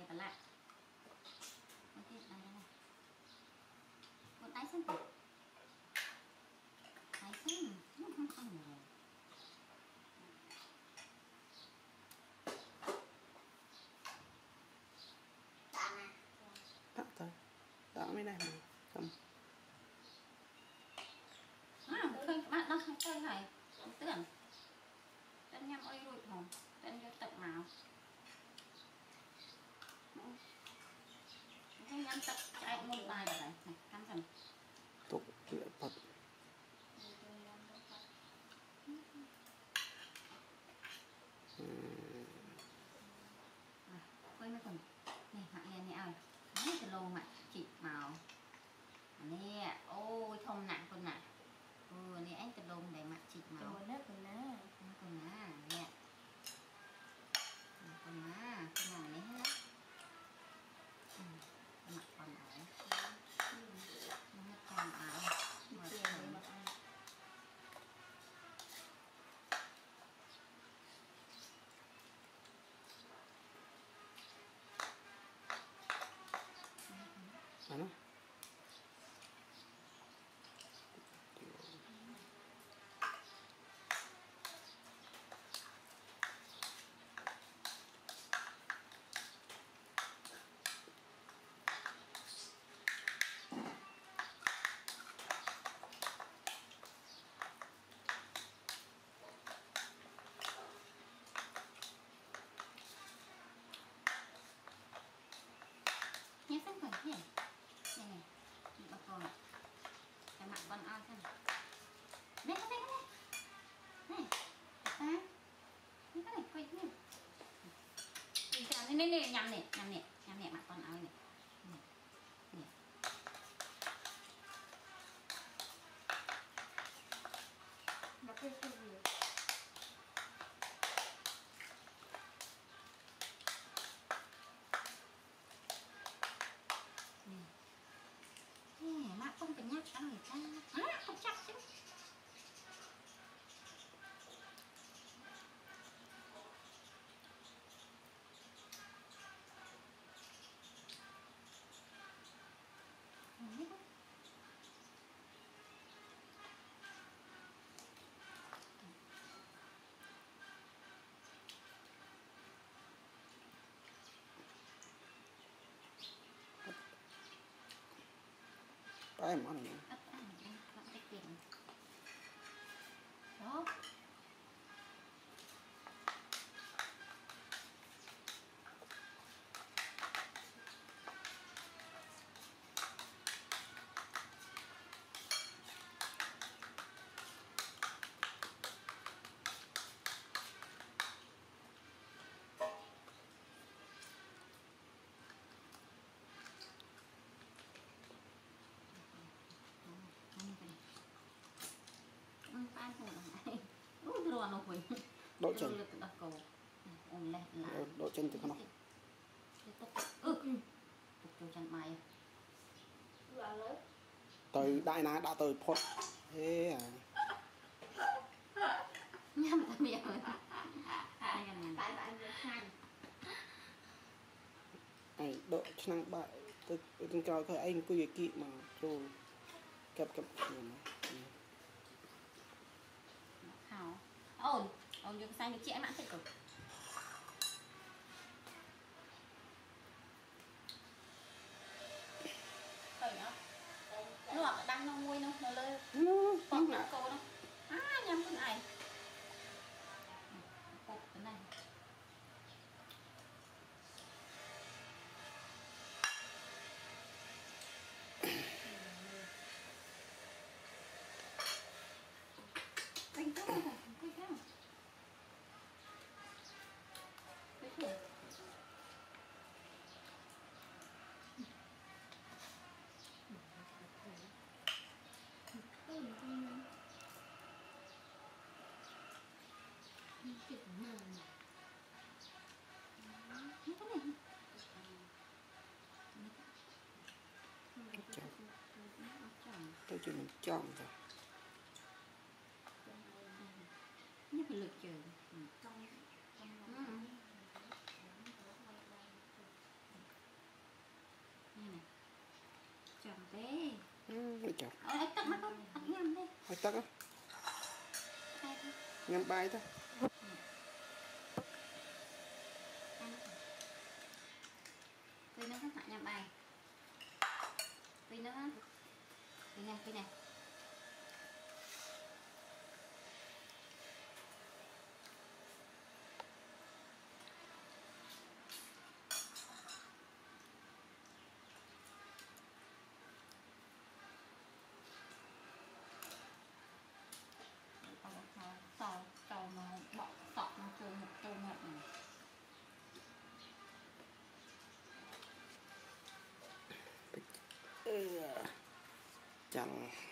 kia bật lại. Ok, làm thế này. Một tay xem. Tay xem, nó không nhiều. Tạm thôi. Đó mới này mình cầm. À, thôi bạn nó không chơi này, không tưởng. Tân nhâm ơi rồi hồn, tân vô tập màu. Tân nhâm tập chạy một bài rồi này, cắm dần. Tục địa Phật. Quay mấy tuần, này bạn lên này ơi, mấy cái lô mà chị màu. Nè, ôi thông nặng con nặng. Ừ, này anh tập lông để mặt chịt màu. Trời đất con á. Con á, nè. Con á, con này hết. Mặt con ảo. Mặt con ảo. Mặt con ảo. Ano? Nhé xem phần nhé. Này này, chị bọc rồi. Cái mặt con on xem. Đây, đây, đây. Này, ta. Này, cái này, quay cái này. Mình chào lên đây này, nhằm này, nhằm này. Nhằm này, mặt con áo này. Này. Bọc cái gì vậy? Má không phải nhắc ăn người ta. Má không chắc chứ. Cái món này nữa. Đó. Đậu chân. Đậu chân thì không. Tới đại ná đã tới phốt. Thế à. Nhâm ta miệng rồi. Tại bạn được hành. Này đậu chân bại. Tôi cho cái anh cứ việc kỵ mà rồi kẹp kẹp tiền. Hảo. Ổn, ổn như cái xanh được chị em ăn thịt cực. Thôi nhá. Nó bảo đang nó nguôi nó lơi. Bọc nó cổ nó. Á, nhằm con này. Bọc cái này. Tôi chỉ mình chọn thôi. Nhất là lực trời. Be. Chọc. Ôi, tắt mắt không? Tắt ngâm đi. Thôi tắt á. Ngâm bay thôi. Quy nó hết mặt ngâm bay. Quy nó hết. Quy nè. Tàu nó bọc tọc nó trôi ngọt này. Chẳng